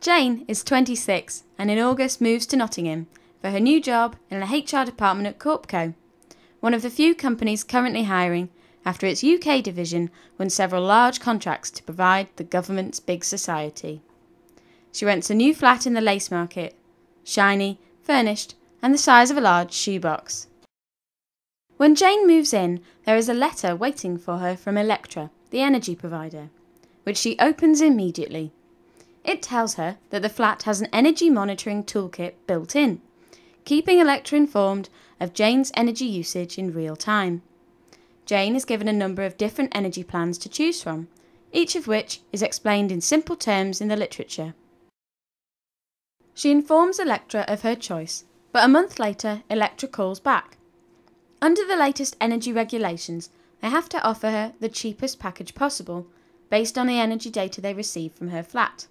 Jane is 26 and in August moves to Nottingham for her new job in the HR department at CorpCo, one of the few companies currently hiring after its UK division won several large contracts to provide the government's big society. She rents a new flat in the Lace Market, shiny, furnished and the size of a large shoebox. When Jane moves in, there is a letter waiting for her from Electra, the energy provider, which she opens immediately. It tells her that the flat has an energy monitoring toolkit built in, keeping Electra informed of Jane's energy usage in real time. Jane is given a number of different energy plans to choose from, each of which is explained in simple terms in the literature. She informs Electra of her choice, but a month later Electra calls back. Under the latest energy regulations, they have to offer her the cheapest package possible, based on the energy data they receive from her flat.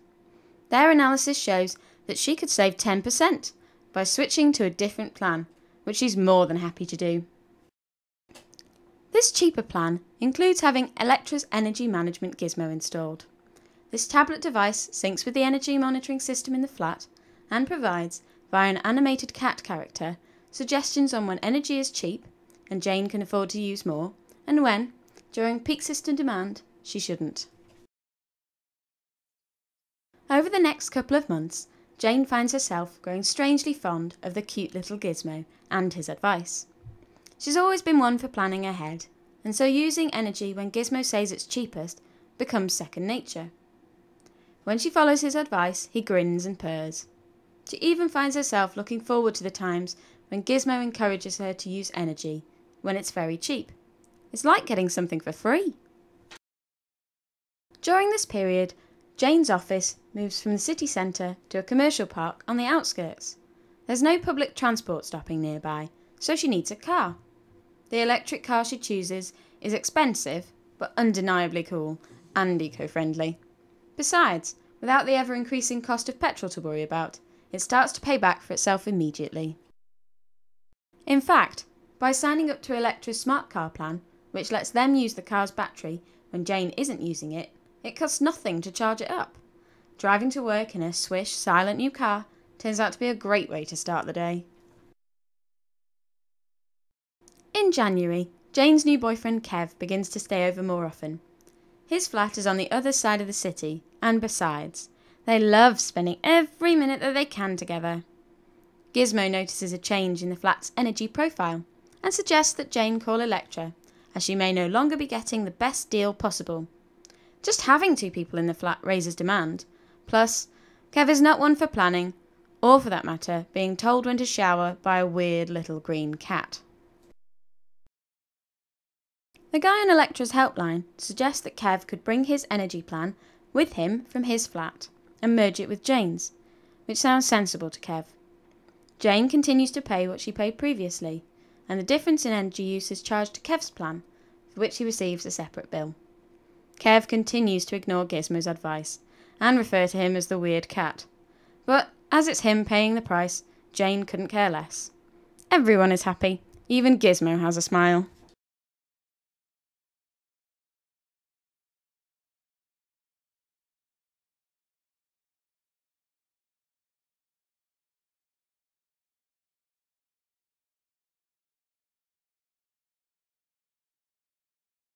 Their analysis shows that she could save 10% by switching to a different plan, which she's more than happy to do. This cheaper plan includes having Electra's energy management gizmo installed. This tablet device syncs with the energy monitoring system in the flat and provides, via an animated cat character, suggestions on when energy is cheap and Jane can afford to use more, and when, during peak system demand, she shouldn't. Over the next couple of months, Jane finds herself growing strangely fond of the cute little gizmo and his advice. She's always been one for planning ahead, and so using energy when Gizmo says it's cheapest becomes second nature. When she follows his advice, he grins and purrs. She even finds herself looking forward to the times when Gizmo encourages her to use energy when it's very cheap. It's like getting something for free. During this period, Jane's office moves from the city centre to a commercial park on the outskirts. There's no public transport stopping nearby, so she needs a car. The electric car she chooses is expensive, but undeniably cool and eco-friendly. Besides, without the ever-increasing cost of petrol to worry about, it starts to pay back for itself immediately. In fact, by signing up to Electra's smart car plan, which lets them use the car's battery when Jane isn't using it, it costs nothing to charge it up. Driving to work in her swish, silent new car turns out to be a great way to start the day. In January, Jane's new boyfriend Kev begins to stay over more often. His flat is on the other side of the city, and besides, they love spending every minute that they can together. Gizmo notices a change in the flat's energy profile and suggests that Jane call Electra, as she may no longer be getting the best deal possible. Just having two people in the flat raises demand. Plus, Kev is not one for planning, or for that matter, being told when to shower by a weird little green cat. The guy on Electra's helpline suggests that Kev could bring his energy plan with him from his flat and merge it with Jane's, which sounds sensible to Kev. Jane continues to pay what she paid previously, and the difference in energy use is charged to Kev's plan, for which he receives a separate bill. Kev continues to ignore Gizmo's advice and refer to him as the weird cat, but as it's him paying the price, Jane couldn't care less. Everyone is happy, even Gizmo has a smile.